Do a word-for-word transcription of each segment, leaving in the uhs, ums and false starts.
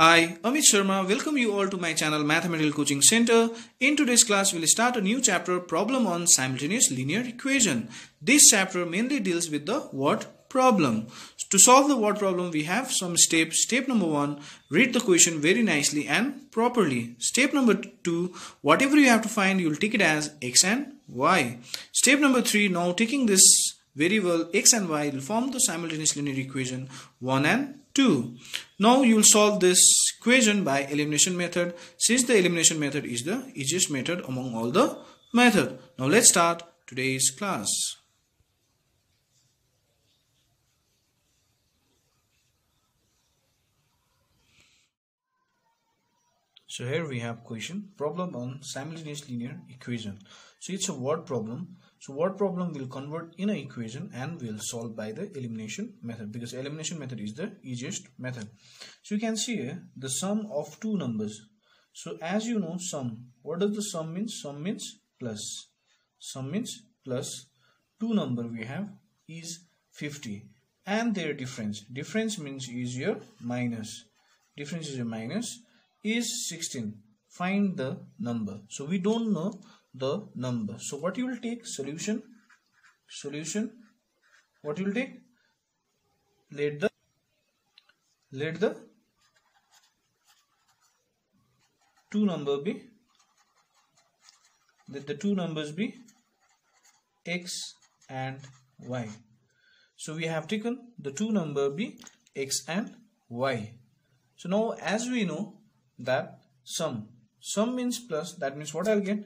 I, Amit Sharma, welcome you all to my channel Mathematical Coaching Center. In today's class, we'll start a new chapter, problem on simultaneous linear equation. This chapter mainly deals with the what problem. To solve the what problem, we have some steps. Step number one, read the question very nicely and properly. Step number two, whatever you have to find, you'll take it as x and y. Step number three, now taking this variable x and y will form the simultaneous linear equation one and two. Now you will solve this equation by elimination method, since the elimination method is the easiest method among all the methods. Now let's start today's class. So here we have question, problem on simultaneous linear equation. So it's a word problem. So word problem will convert in an equation and will solve by the elimination method, because elimination method is the easiest method. So you can see here the sum of two numbers. So as you know, sum, what does the sum mean? Sum means plus. Sum means plus. Two number we have is fifty, and their difference. Difference means is your minus. Difference is your minus is sixteen. Find the number. So we don't know the number. So what you will take? Solution. Solution. What you will take? Let the let the two number be let the two numbers be x and y. So we have taken the two number be x and y. So now as we know that sum sum means plus, that means what I'll get?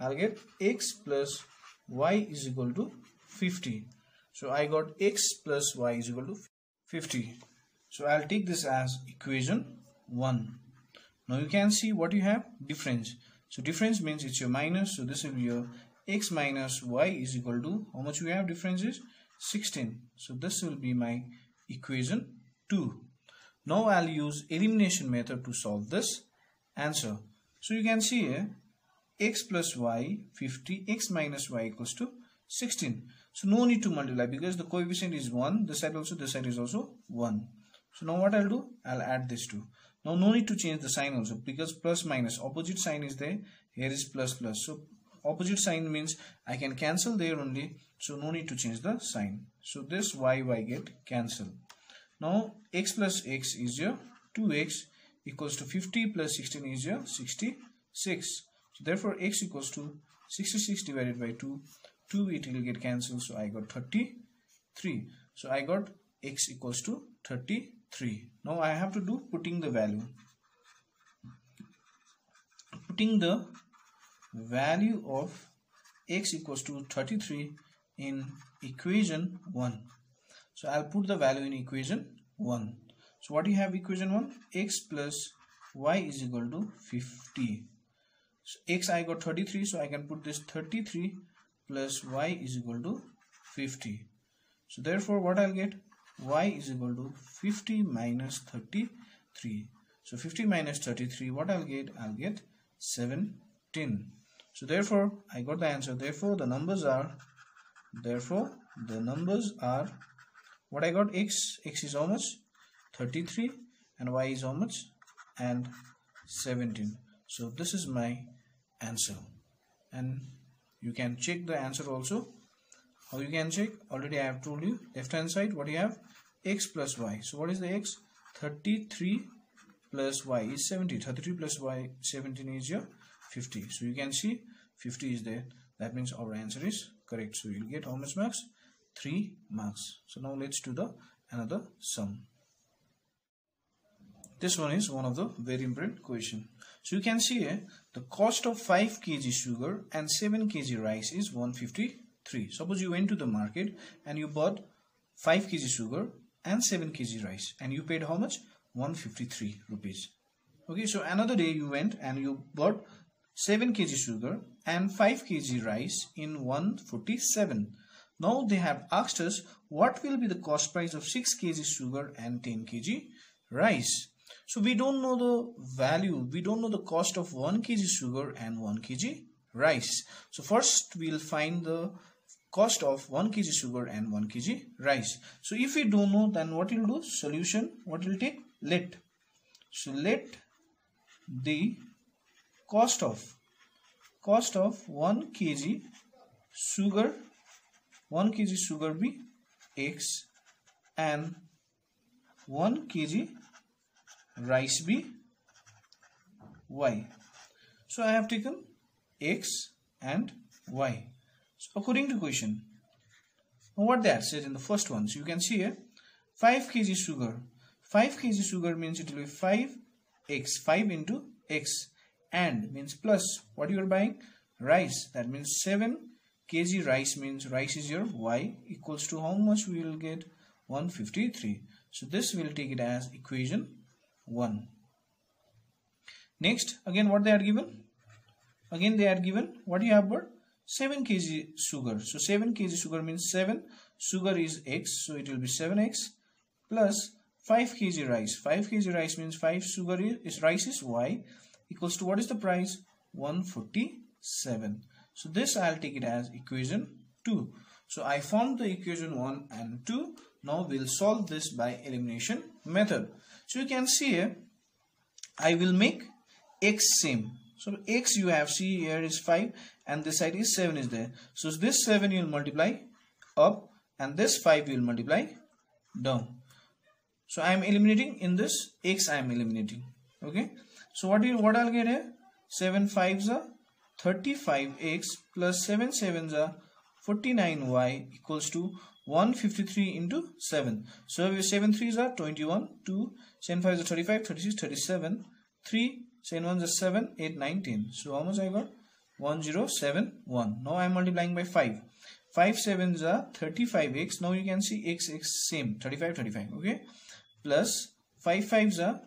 I'll get x plus y is equal to fifty. So I got x plus y is equal to fifty. So I'll take this as equation one. Now you can see what you have, difference. So difference means it's your minus. So this will be your x minus y is equal to, how much we have difference is sixteen. So this will be my equation two. Now I'll use elimination method to solve this answer. So you can see here, x plus y fifty, x minus y equals to sixteen. So no need to multiply, because the coefficient is one, this side also, this side is also one. So now what I'll do, I'll add this two. Now no need to change the sign also, because plus minus, opposite sign is there, here is plus plus. So opposite sign means I can cancel there only, so no need to change the sign. So this y, y get cancelled. Now x plus x is your two x equals to fifty plus sixteen is your sixty-six. So therefore x equals to sixty-six divided by two, two it will get cancelled, so I got thirty-three. So I got x equals to thirty-three. Now I have to do putting the value. Putting the value of x equals to thirty-three in equation one. So I'll put the value in equation one. So what do you have equation one? X plus y is equal to fifty. So x I got thirty-three, so I can put this thirty-three plus y is equal to fifty. So therefore what I'll get? Y is equal to fifty minus thirty-three. So fifty minus thirty-three, what I'll get? I'll get seventeen. So therefore I got the answer. Therefore the numbers are therefore the numbers are what I got? X x is how much? thirty-three, and y is how much? And seventeen. So this is my answer, and you can check the answer also. How you can check? Already I have told you, left hand side what do you have? X plus y. So what is the x? thirty-three plus y is seventy. thirty-three plus y seventeen is your fifty. So you can see fifty is there, that means our answer is correct. So you'll get how much marks? three marks. So now let's do the another sum. This one is one of the very important question. So you can see here, the cost of five kilograms sugar and seven kilograms rice is one hundred fifty-three. Suppose you went to the market and you bought five kilograms sugar and seven kilograms rice, and you paid how much? one hundred fifty-three rupees. Okay, so another day you went and you bought seven kilograms sugar and five kilograms rice in one hundred forty-seven. Now they have asked us, what will be the cost price of six kilograms sugar and ten kilograms rice? So we don't know the value, we don't know the cost of one kilogram sugar and one kilogram rice. So first we'll find the cost of one kilogram sugar and one kilogram rice. So if we don't know, then what you'll do? Solution, what you'll take? Let. So let the cost of cost of one kilogram sugar one kilogram sugar be X and one kilogram rice be Y. So I have taken X and Y. So according to question, what that says in the first one, so you can see here five kilogram sugar. five kilogram sugar means it will be five X, five into X, and means plus what you are buying, rice. That means seven kilogram rice, means rice is your Y, equals to how much we will get, one hundred fifty-three. So this will take it as equation one. Next, again what they are given, again they are given what you have got, seven kilogram sugar. So seven kilogram sugar means seven, sugar is X, so it will be seven X, plus five kilogram rice. five kilogram rice means five, sugar is, is rice is Y, equals to what is the price, one hundred forty-seven. So this I'll take it as equation two. So I formed the equation one and two. Now we'll solve this by elimination method. So you can see here, I will make X same. So X you have see here is five and this side is seven is there. So this seven you will multiply up and this five you will multiply down. So I am eliminating in this X, I am eliminating. Okay. So what do you, what I'll get here, seven fives are thirty-five X plus seven sevens are forty-nine Y equals to one hundred fifty-three into seven. So seven threes are twenty-one, two, seven fives are thirty-five, thirty-six, thirty-seven, three, seven ones are seven, eight, nine, ten. So how much I got, one thousand seventy-one. Now I am multiplying by five. five sevens are thirty-five X. Now you can see X, X same, thirty-five, thirty-five. Okay. Plus five fives are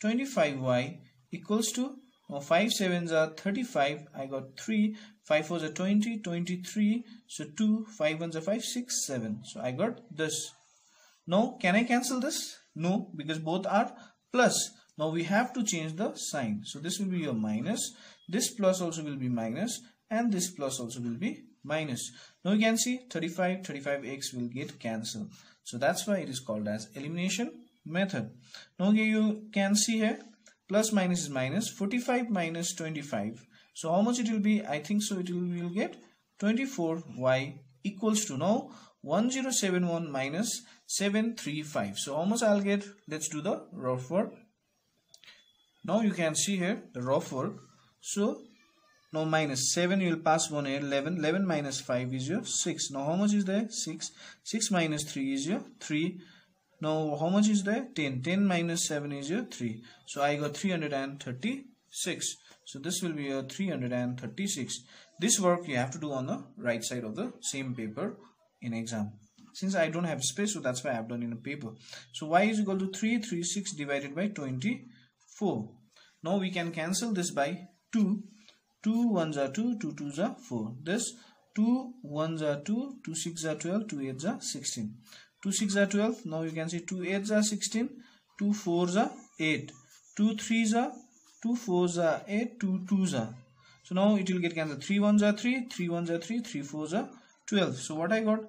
twenty-five Y equals to, now five sevens are thirty-five, I got three, five fours are twenty, twenty-three, so two, five ones are five, six, seven. So I got this. Now can I cancel this? No, because both are plus. Now we have to change the sign. So this will be your minus, this plus also will be minus, and this plus also will be minus. Now you can see thirty-five, thirty-five X will get cancelled. So that's why it is called as elimination method. Now you can see here, plus minus is minus, forty-five minus twenty-five. So how much it will be? I think so it will, we will get twenty-four Y equals to, now one thousand seventy-one minus seven thirty-five. So how much I'll get? Let's do the rough work. Now you can see here the rough work. So now minus seven you will pass one here, eleven. eleven minus five is your six. Now how much is there? six. six minus three is your three. Now how much is there? ten. ten minus seven is your three. So I got three hundred thirty-six. So this will be your three hundred thirty-six. This work you have to do on the right side of the same paper in exam. Since I don't have space, so that's why I have done in a paper. So Y is equal to three hundred thirty-six divided by twenty-four. Now we can cancel this by two. two ones are two, two twos are four. This two ones are two, two sixes are twelve, two eights are sixteen. two sixes are twelve, now you can see two eights are sixteen, two fours are eight, two threes are, two fours are eight, two twos are. So now it will get cancelled, three ones are three, three ones are three, three fours are twelve. So what I got?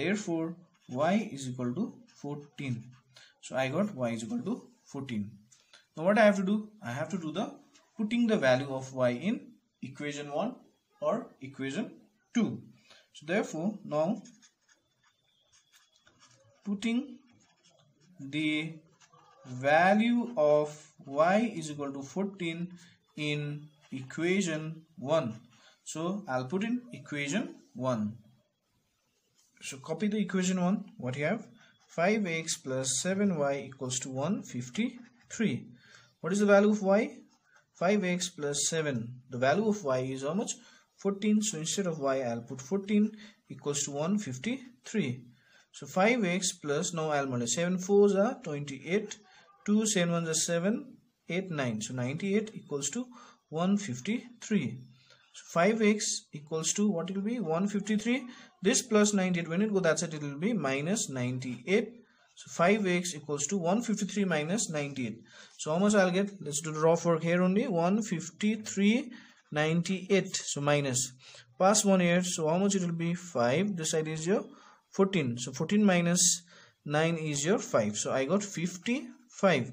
Therefore, Y is equal to fourteen. So I got Y is equal to fourteen. Now what I have to do? I have to do the putting the value of Y in equation one or equation two. So therefore, now putting the value of Y is equal to fourteen in equation one. So I'll put in equation one. So copy the equation one. What you have? five X plus seven Y equals to one hundred fifty-three. What is the value of Y? five X plus seven. The value of Y is how much? fourteen. So instead of Y, I'll put fourteen equals to one hundred fifty-three. So five X plus, now I'll multiply, seven fours are twenty-eight, two seven ones are seven, eight nine. So ninety-eight equals to one hundred fifty-three. So five X equals to what it will be, one hundred fifty-three. This plus ninety-eight, when it goes that's it, it will be minus ninety-eight. So five X equals to one hundred fifty-three minus ninety-eight. So how much I'll get? Let's do the rough work here only. one hundred fifty-three ninety-eight. So minus. Pass one here. So how much it will be? five. This side is your fourteen. So fourteen minus nine is your five. So I got fifty-five.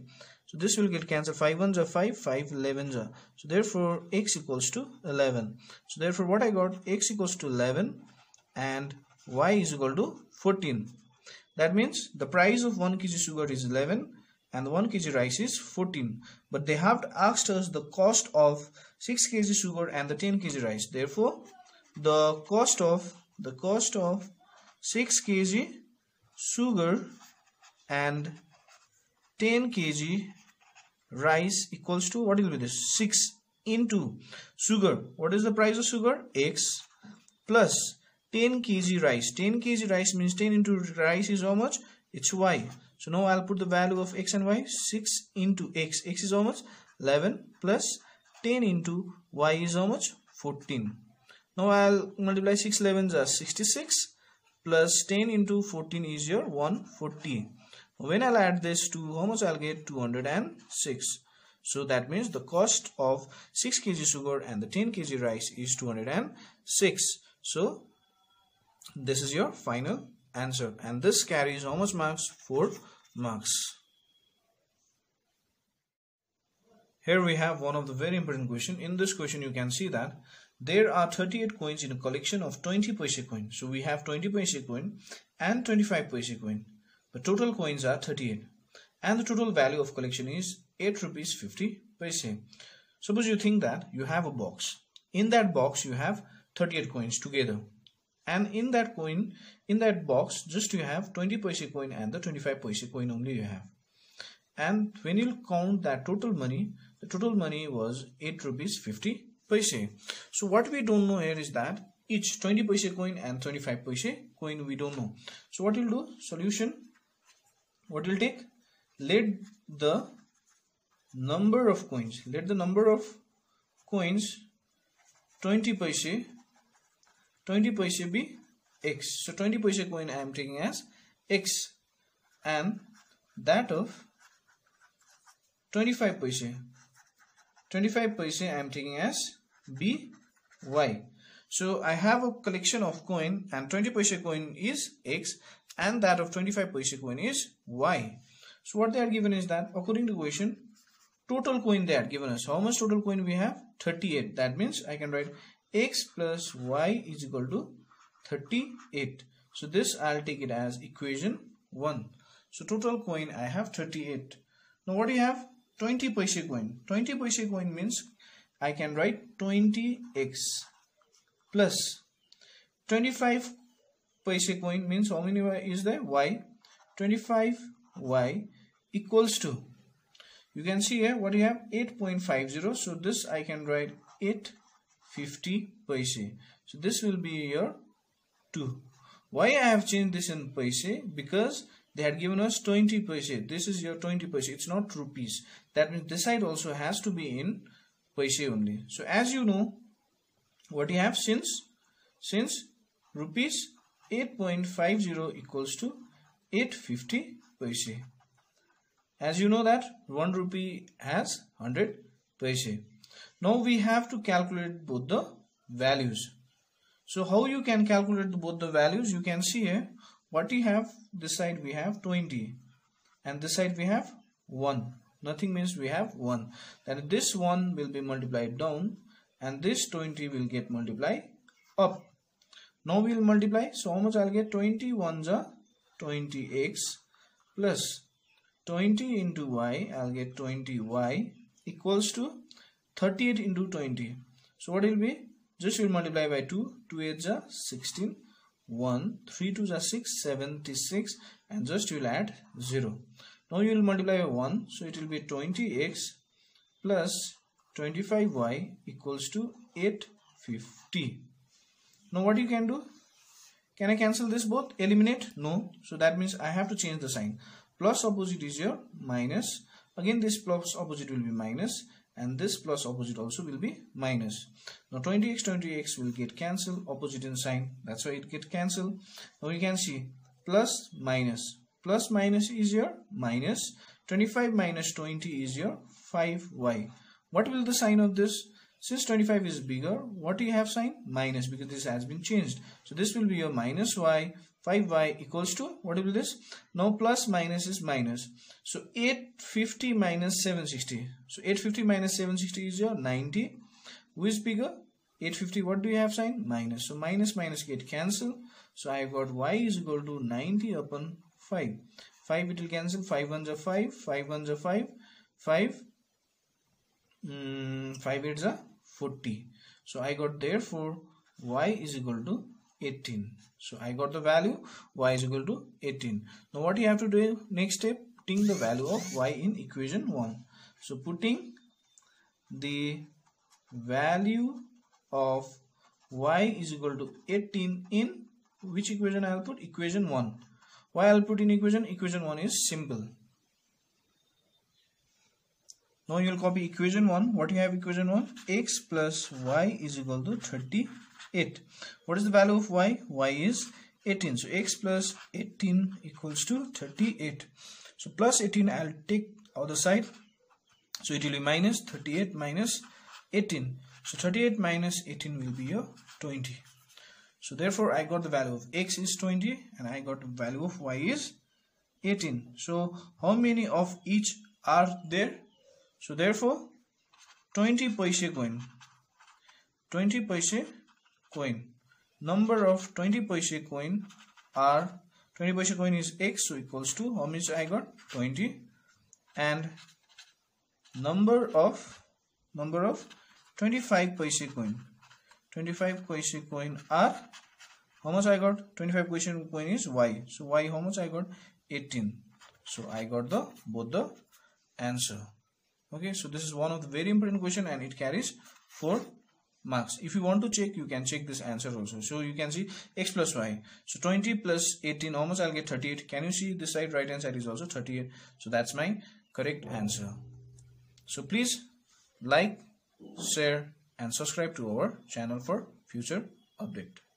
So this will get cancelled. Five ones are five, five elevens are, so therefore x equals to eleven. So therefore what I got, x equals to eleven and y is equal to fourteen. That means the price of one kilogram sugar is eleven and the one kilogram rice is fourteen, but they have asked us the cost of six kilograms sugar and the ten kilograms rice. Therefore the cost of the cost of six kilograms sugar and ten kilograms rice equals to, what will be this, six into sugar. What is the price of sugar? X, plus ten kilograms rice. ten kilograms rice means ten into rice is how much? It's y. So now I'll put the value of x and y. six into x. X is how much? eleven, plus ten into y is how much? fourteen. Now I'll multiply six elevens are sixty-six, plus ten into fourteen is your one hundred forty. When I'll add this to, how much I'll get? two hundred six. So that means the cost of six kilograms sugar and the ten kilograms rice is two hundred six. So this is your final answer, and this carries how much marks? four marks. Here we have one of the very important question. In this question you can see that there are thirty-eight coins in a collection of twenty paise coin. So we have twenty paise coin and twenty-five paise coin. The total coins are thirty-eight and the total value of collection is eight rupees fifty paise. Suppose you think that you have a box. In that box you have thirty-eight coins together, and in that coin, in that box, just you have twenty paise coin and the twenty-five paise coin only you have. And when you count that total money, the total money was eight rupees fifty paise. So what we don't know here is that each twenty paise coin and twenty-five paise coin we don't know. So what you'll do, solution, what you'll take, let the number of coins, let the number of coins twenty paise twenty paise be x. So twenty paise coin I am taking as x, and that of twenty-five paise twenty-five paise I am taking as b y. So I have a collection of coin, and twenty paise coin is x and that of twenty-five paise coin is y. So what they are given is that according to question, total coin they are given us. How much total coin we have? thirty-eight. That means I can write x plus y is equal to thirty-eight. So this I'll take it as equation one. So total coin I have thirty-eight. Now what do you have? twenty paise coin. twenty paise coin means I can write twenty x, plus twenty-five paise coin means how many y is there? Y. twenty-five y equals to, you can see here what you have, eight point five zero. So this I can write eight fifty paise. So this will be your two. Why I have changed this in paise? Because they had given us twenty paise. This is your twenty paise. It's not rupees. That means this side also has to be in paise only. So as you know, what you have, since since rupees eight point five zero equals to eight fifty paise. As you know that one rupee has one hundred paise. Now we have to calculate both the values. So how you can calculate both the values? You can see here what you have. This side we have twenty and this side we have one. Nothing means we have one. Then this one will be multiplied down and this twenty will get multiplied up. Now we will multiply. So how much I'll get? twenty ones are twenty x, plus twenty into y, I'll get twenty y equals to thirty-eight into twenty. So what will be? Just will multiply by two. two eights are sixteen. one. three twos are six. seventy-six. And just you will add zero. Now you will multiply by one. So it will be twenty x plus twenty-five y equals to eight fifty. Now what you can do? Can I cancel this both? Eliminate? No. So that means I have to change the sign. Plus opposite is your minus. Again this plus opposite will be minus. And this plus opposite also will be minus. Now twenty x, twenty x will get cancelled. Opposite in sign. That's why it get cancelled. Now you can see plus minus. Plus minus is your minus. twenty-five minus twenty is your five y. What will the sign of this? Since twenty-five is bigger, what do you have sign? Minus, because this has been changed. So this will be your minus y. five y equals to, what will be this? Now plus minus is minus. So eight fifty minus seven sixty. So eight fifty minus seven sixty is your ninety. Who is bigger? eight fifty, what do you have sign? Minus. So minus minus get cancel. So I got y is equal to ninety upon five. five it will cancel. five ones are five. five ones are five. five. Mm, five eights are forty. So I got therefore y is equal to eighteen. So I got the value y is equal to eighteen. Now what you have to do next step, putting the value of y in equation one. So putting the value of y is equal to eighteen in which equation I will put? Equation one. Why I will put in equation? Equation one is simple. Now you will copy equation one. What you have equation one? X plus y is equal to thirty-eight. What is the value of y? Y is eighteen. So x plus eighteen equals to thirty-eight. So plus eighteen I will take other side. So it will be minus thirty-eight minus eighteen. So thirty-eight minus eighteen will be your twenty. So therefore I got the value of x is twenty and I got the value of y is eighteen. So how many of each are there? So therefore twenty paise coin, twenty paise coin, number of twenty paise coin are, twenty paise coin is x, so equals to how much I got? twenty. And number of, number of twenty-five paise coin, twenty-five paise coin are, how much I got? twenty-five paise coin is y, so y how much I got? eighteen. So I got the both the answer. Okay, so this is one of the very important question and it carries four marks. If you want to check, you can check this answer also. So you can see x plus y. So twenty plus eighteen, almost I'll get thirty-eight. Can you see this side, right hand side is also thirty-eight. So that's my correct answer. So please like, share and subscribe to our channel for future update.